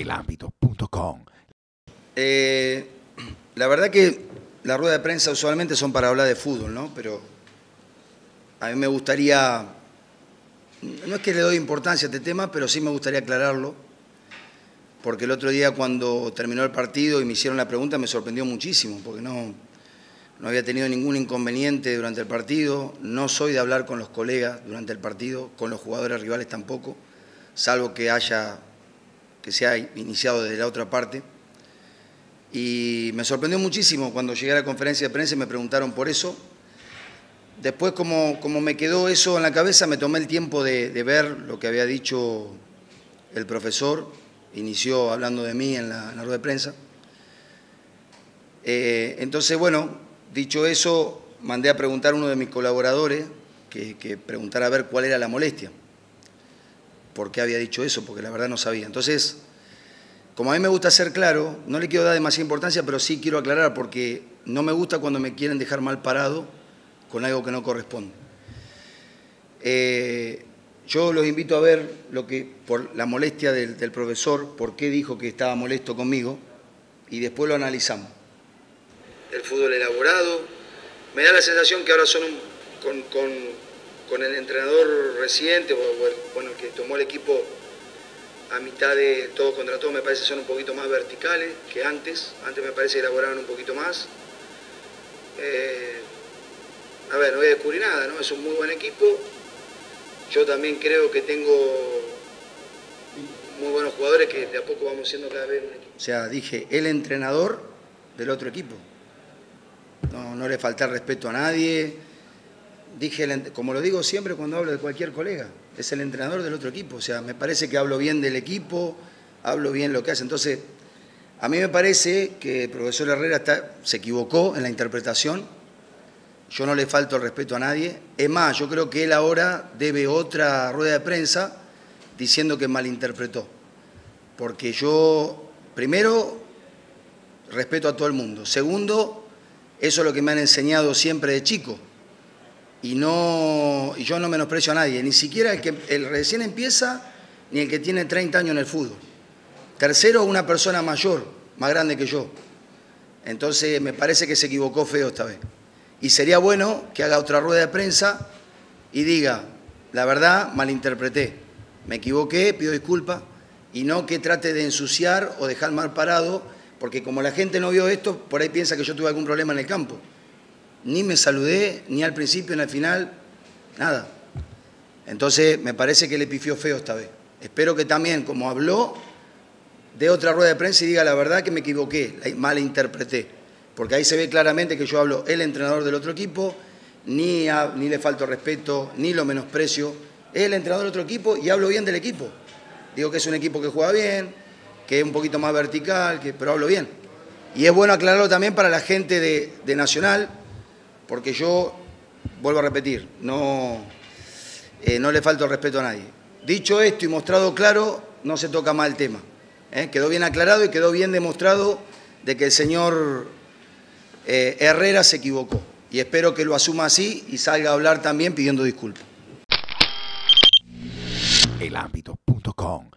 Elámbitos.com. La verdad que la rueda de prensa usualmente son para hablar de fútbol, ¿no? Pero a mí me gustaría, no es que le doy importancia a este tema, pero sí me gustaría aclararlo, porque el otro día cuando terminó el partido y me hicieron la pregunta me sorprendió muchísimo, porque no había tenido ningún inconveniente durante el partido, no soy de hablar con los colegas durante el partido, con los jugadores rivales tampoco, salvo que se haya iniciado desde la otra parte. Y me sorprendió muchísimo cuando llegué a la conferencia de prensa y me preguntaron por eso. Después, como me quedó eso en la cabeza, me tomé el tiempo de ver lo que había dicho el profesor. Inició hablando de mí en la rueda de prensa. Entonces, bueno, dicho eso, mandé a preguntar a uno de mis colaboradores que preguntara a ver cuál era la molestia. ¿Por qué había dicho eso? Porque la verdad no sabía. Entonces, como a mí me gusta ser claro, no le quiero dar demasiada importancia, pero sí quiero aclarar, porque no me gusta cuando me quieren dejar mal parado con algo que no corresponde. Yo los invito a ver por la molestia del profesor, por qué dijo que estaba molesto conmigo, y después lo analizamos. El fútbol elaborado, me da la sensación que ahora son con el entrenador reciente, bueno, el que tomó el equipo a mitad de todo contra todo, me parece que son un poquito más verticales que antes me parece que elaboraron un poquito más. A ver, no voy a descubrir nada, ¿no? Es un muy buen equipo, yo también creo que tengo muy buenos jugadores que de a poco vamos siendo cada vez un equipo. O sea, dije, el entrenador del otro equipo, no le falta respeto a nadie, dije, como lo digo siempre cuando hablo de cualquier colega, es el entrenador del otro equipo, o sea, me parece que hablo bien del equipo, hablo bien lo que hace. Entonces, a mí me parece que el profesor Herrera se equivocó en la interpretación, yo no le falto el respeto a nadie, es más, yo creo que él ahora debe otra rueda de prensa diciendo que malinterpretó, porque yo, primero, respeto a todo el mundo, segundo, eso es lo que me han enseñado siempre de chico, y yo no menosprecio a nadie, ni siquiera el recién empieza, ni el que tiene 30 años en el fútbol. Tercero, una persona mayor, más grande que yo. Entonces me parece que se equivocó feo esta vez. Y sería bueno que haga otra rueda de prensa y diga, la verdad, malinterpreté, me equivoqué, pido disculpas, y no que trate de ensuciar o dejar mal parado, porque como la gente no vio esto, por ahí piensa que yo tuve algún problema en el campo. Ni me saludé, ni al principio, ni al final, nada. Entonces me parece que le pifió feo esta vez. Espero que también, como habló, dé otra rueda de prensa y diga la verdad que me equivoqué, malinterpreté. Porque ahí se ve claramente que yo hablo el entrenador del otro equipo, ni le falto respeto, ni lo menosprecio. Es el entrenador del otro equipo y hablo bien del equipo. Digo que es un equipo que juega bien, que es un poquito más vertical, pero hablo bien. Y es bueno aclararlo también para la gente de Nacional, porque yo, vuelvo a repetir, no le falto el respeto a nadie. Dicho esto y mostrado claro, no se toca más el tema. Quedó bien aclarado y quedó bien demostrado de que el señor Herrera se equivocó. Y espero que lo asuma así y salga a hablar también pidiendo disculpas. Elámbitos.com